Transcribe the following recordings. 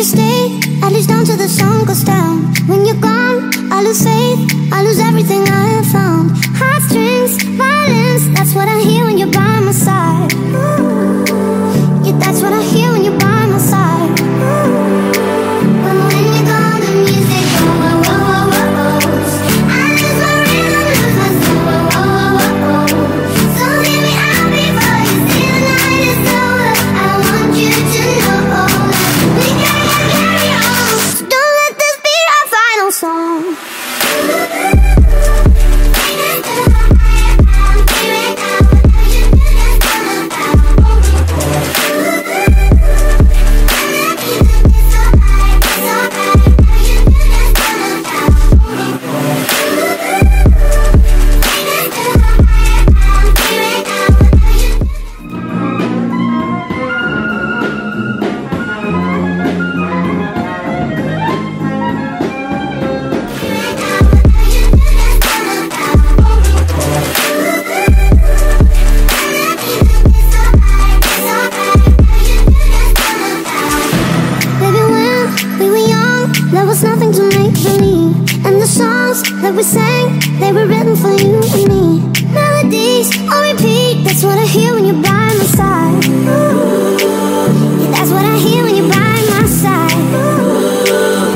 Can't you stay? At least down till the sun goes down. When you're gone, I lose faith, I lose everything I have found. Heartstrings, violence, that's what I hear when you're by my side. Yeah, that's what I hear when you're by my side. When you're gone, the music goes, whoa, whoa, whoa, whoa, whoa. I lose my rhythm, lose my soul, whoa, whoa, whoa, whoa. So leave me out before you see the night is over. I want you to know we gotta carry on. Don't let this be our final song. That we sang, they were written for you and me. Melodies on repeat, that's what I hear when you're by my side. Yeah, that's what I hear when you're by my side.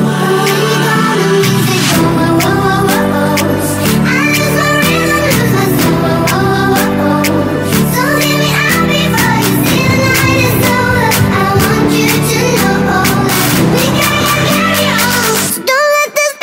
When you go, the music go, whoa, whoa, whoa, whoa, whoa. I lose my rhythm, lose my soul, whoa, whoa, whoa, whoa, whoa. So leave me out before you see the night is over. I want you to know, we gotta carry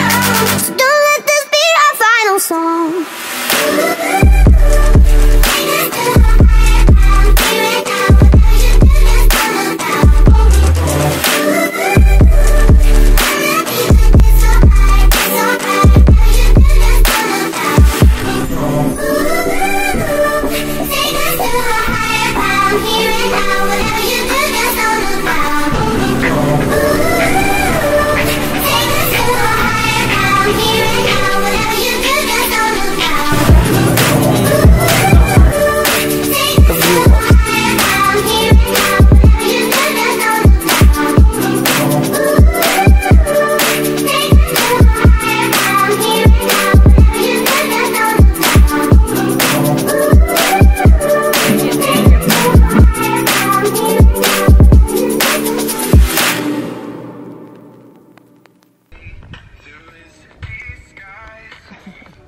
on. Don't let this be our final song.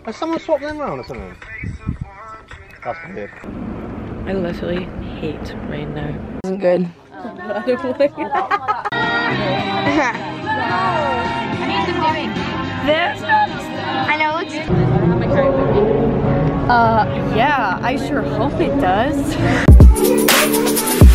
Has someone swapped them around or something? That's weird. I literally hate rain now. It wasn't good. I need some doing. This? I know it's... yeah, I sure hope it does.